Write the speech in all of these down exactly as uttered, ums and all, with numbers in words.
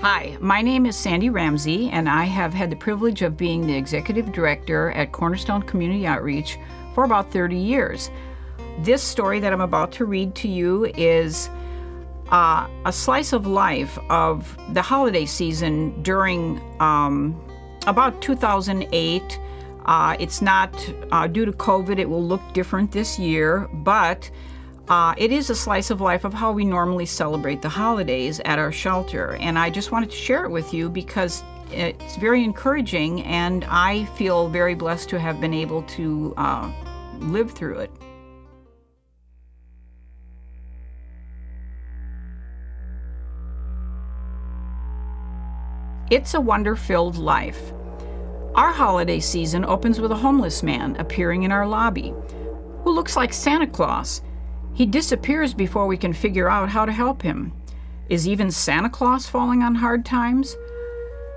Hi, my name is Sandy Ramsey, and I have had the privilege of being the Executive Director at Cornerstone Community Outreach for about thirty years. This story that I'm about to read to you is uh, a slice of life of the holiday season during um, about two thousand eight. Uh, it's not, uh, due to COVID, it will look different this year, but Uh, it is a slice of life of how we normally celebrate the holidays at our shelter, and I just wanted to share it with you because it's very encouraging, and I feel very blessed to have been able to uh, live through it. It's a wonder-filled life. Our holiday season opens with a homeless man appearing in our lobby who looks like Santa Claus. He disappears before we can figure out how to help him. Is even Santa Claus falling on hard times?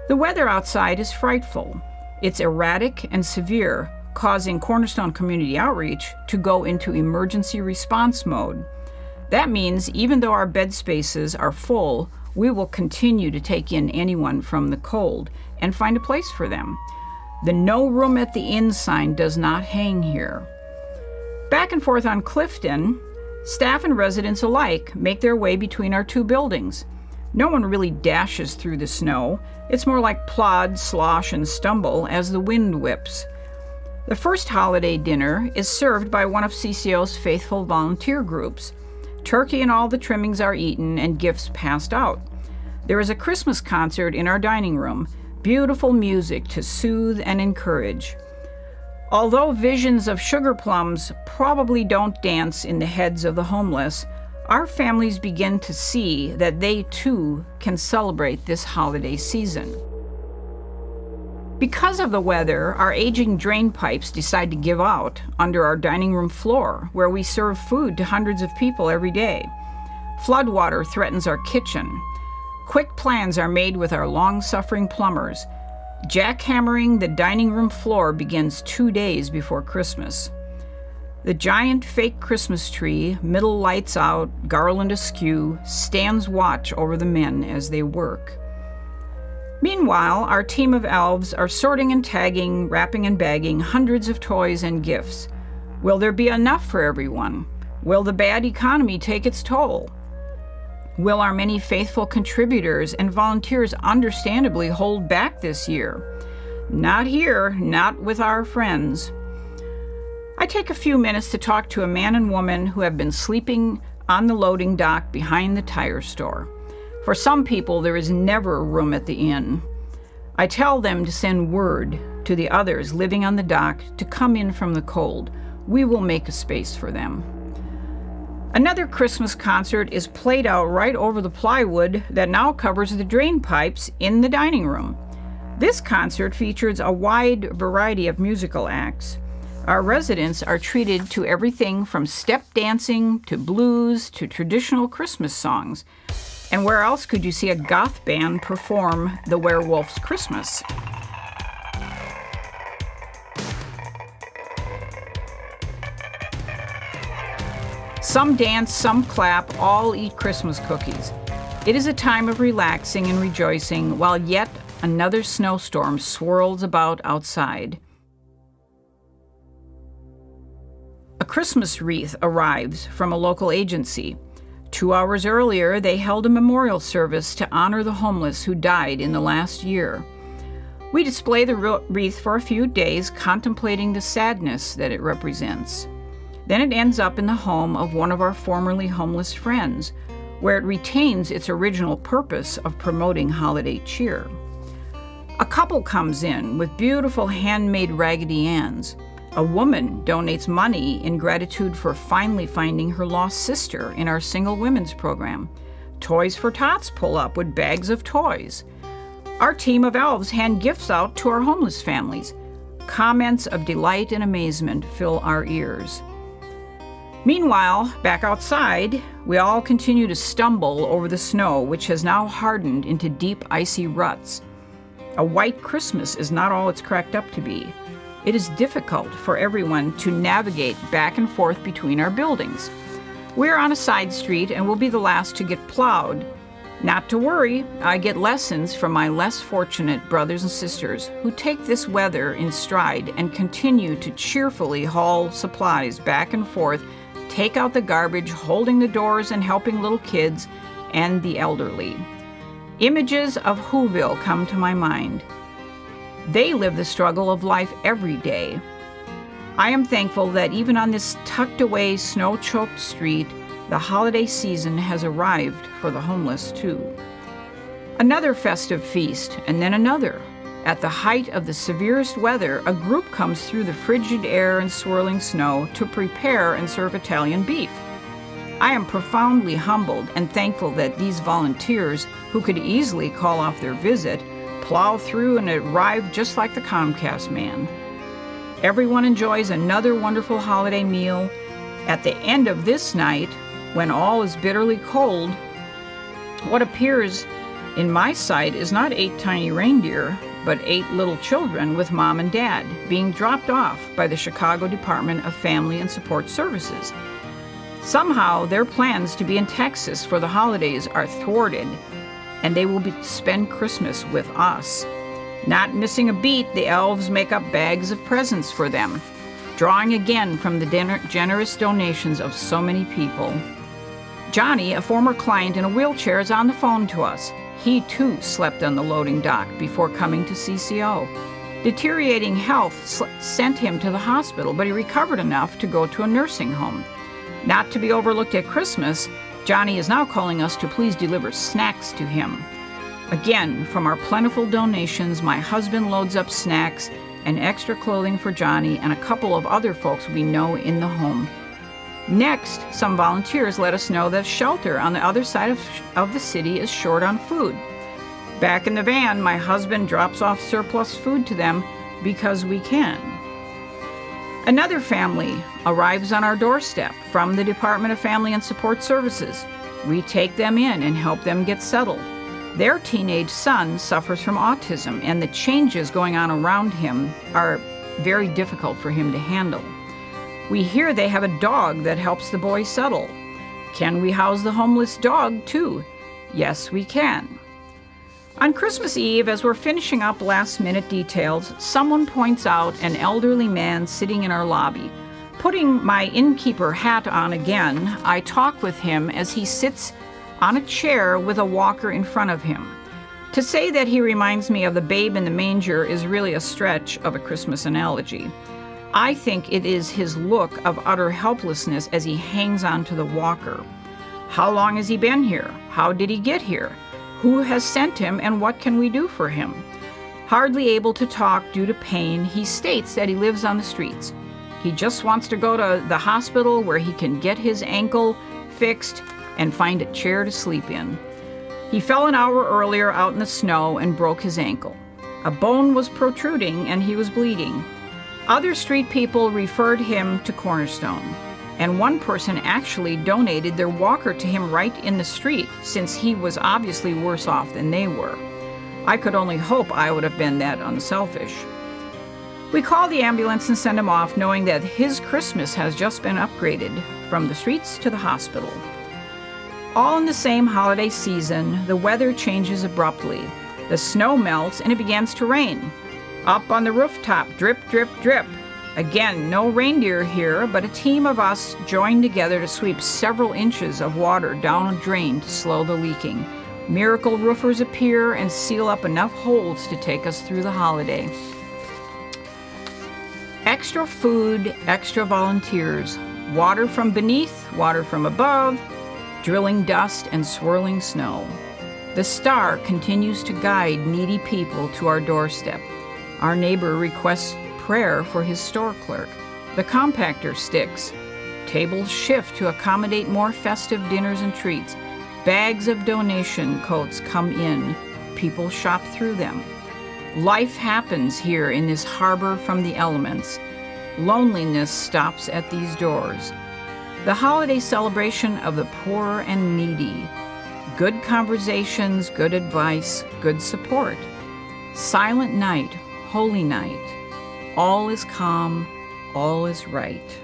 The weather outside is frightful. It's erratic and severe, causing Cornerstone Community Outreach to go into emergency response mode. That means even though our bed spaces are full, we will continue to take in anyone from the cold and find a place for them. The "No Room at the Inn" sign does not hang here. Back and forth on Clifton, staff and residents alike make their way between our two buildings. No one really dashes through the snow. It's more like plod, slosh, and stumble as the wind whips. The first holiday dinner is served by one of C C O's faithful volunteer groups. Turkey and all the trimmings are eaten and gifts passed out. There is a Christmas concert in our dining room, beautiful music to soothe and encourage. Although visions of sugar plums probably don't dance in the heads of the homeless, our families begin to see that they too can celebrate this holiday season. Because of the weather, our aging drain pipes decide to give out under our dining room floor, where we serve food to hundreds of people every day. Floodwater threatens our kitchen. Quick plans are made with our long-suffering plumbers. Jackhammering the dining room floor begins two days before Christmas. The giant fake Christmas tree, middle lights out, garland askew, stands watch over the men as they work. Meanwhile, our team of elves are sorting and tagging, wrapping and bagging hundreds of toys and gifts. Will there be enough for everyone? Will the bad economy take its toll? Will our many faithful contributors and volunteers understandably hold back this year? Not here, not with our friends. I take a few minutes to talk to a man and woman who have been sleeping on the loading dock behind the tire store. For some people, there is never room at the inn. I tell them to send word to the others living on the dock to come in from the cold. We will make a space for them. Another Christmas concert is played out right over the plywood that now covers the drain pipes in the dining room. This concert features a wide variety of musical acts. Our residents are treated to everything from step dancing to blues to traditional Christmas songs. And where else could you see a goth band perform the Werewolf's Christmas? Some dance, some clap, all eat Christmas cookies. It is a time of relaxing and rejoicing while yet another snowstorm swirls about outside. A Christmas wreath arrives from a local agency. Two hours earlier, they held a memorial service to honor the homeless who died in the last year. We display the wreath for a few days, contemplating the sadness that it represents. Then it ends up in the home of one of our formerly homeless friends, where it retains its original purpose of promoting holiday cheer. A couple comes in with beautiful handmade Raggedy Anns. A woman donates money in gratitude for finally finding her lost sister in our single women's program. Toys for Tots pull up with bags of toys. Our team of elves hand gifts out to our homeless families. Comments of delight and amazement fill our ears. Meanwhile, back outside, we all continue to stumble over the snow, which has now hardened into deep, icy ruts. A white Christmas is not all it's cracked up to be. It is difficult for everyone to navigate back and forth between our buildings. We're on a side street and will be the last to get plowed. Not to worry, I get lessons from my less fortunate brothers and sisters who take this weather in stride and continue to cheerfully haul supplies back and forth, take out the garbage, holding the doors and helping little kids and the elderly. Images of Whoville come to my mind. They live the struggle of life every day. I am thankful that even on this tucked away, snow-choked street, the holiday season has arrived for the homeless too. Another festive feast, and then another. At the height of the severest weather, a group comes through the frigid air and swirling snow to prepare and serve Italian beef. I am profoundly humbled and thankful that these volunteers, who could easily call off their visit, plow through and arrive just like the Comcast man. Everyone enjoys another wonderful holiday meal. At the end of this night, when all is bitterly cold, what appears in my sight is not eight tiny reindeer, but eight little children with mom and dad being dropped off by the Chicago Department of Family and Support Services. Somehow, their plans to be in Texas for the holidays are thwarted, and they will be spend Christmas with us. Not missing a beat, the elves make up bags of presents for them, drawing again from the generous donations of so many people. Johnny, a former client in a wheelchair, is on the phone to us. He too slept on the loading dock before coming to C C O. Deteriorating health sent him to the hospital, but he recovered enough to go to a nursing home. Not to be overlooked at Christmas, Johnny is now calling us to please deliver snacks to him. Again, from our plentiful donations, my husband loads up snacks and extra clothing for Johnny and a couple of other folks we know in the home. Next, some volunteers let us know that shelter on the other side of, of the city is short on food. Back in the van, my husband drops off surplus food to them because we can. Another family arrives on our doorstep from the Department of Family and Support Services. We take them in and help them get settled. Their teenage son suffers from autism, and the changes going on around him are very difficult for him to handle. We hear they have a dog that helps the boy settle. Can we house the homeless dog too? Yes, we can. On Christmas Eve, as we're finishing up last-minute details, someone points out an elderly man sitting in our lobby. Putting my innkeeper hat on again, I talk with him as he sits on a chair with a walker in front of him. To say that he reminds me of the Babe in the Manger is really a stretch of a Christmas analogy. I think it is his look of utter helplessness as he hangs on to the walker. How long has he been here? How did he get here? Who has sent him, and what can we do for him? Hardly able to talk due to pain, he states that he lives on the streets. He just wants to go to the hospital where he can get his ankle fixed and find a chair to sleep in. He fell an hour earlier out in the snow and broke his ankle. A bone was protruding and he was bleeding. Other street people referred him to Cornerstone, and one person actually donated their walker to him right in the street, since he was obviously worse off than they were. I could only hope I would have been that unselfish. We call the ambulance and send him off, knowing that his Christmas has just been upgraded from the streets to the hospital. All in the same holiday season, the weather changes abruptly. The snow melts and it begins to rain. Up on the rooftop, drip, drip, drip. Again, no reindeer here, but a team of us joined together to sweep several inches of water down a drain to slow the leaking. Miracle roofers appear and seal up enough holes to take us through the holiday. Extra food, extra volunteers. Water from beneath, water from above, drilling dust and swirling snow. The star continues to guide needy people to our doorstep. Our neighbor requests prayer for his store clerk. The compactor sticks. Tables shift to accommodate more festive dinners and treats. Bags of donation coats come in. People shop through them. Life happens here in this harbor from the elements. Loneliness stops at these doors. The holiday celebration of the poor and needy. Good conversations, good advice, good support. Silent night, holy night. All is calm, all is right.